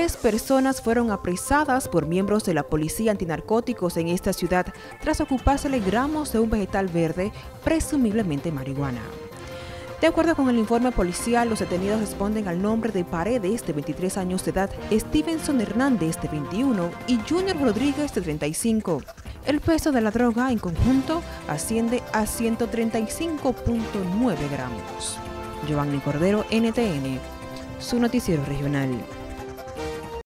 3 personas fueron apresadas por miembros de la policía antinarcóticos en esta ciudad tras ocupársele gramos de un vegetal verde, presumiblemente marihuana. De acuerdo con el informe policial, los detenidos responden al nombre de Paredes, de 23 años de edad, Stevenson Hernández, de 21, y Junior Rodríguez, de 35. El peso de la droga en conjunto asciende a 135.9 gramos. Giovanni Cordero, NTN, su noticiero regional.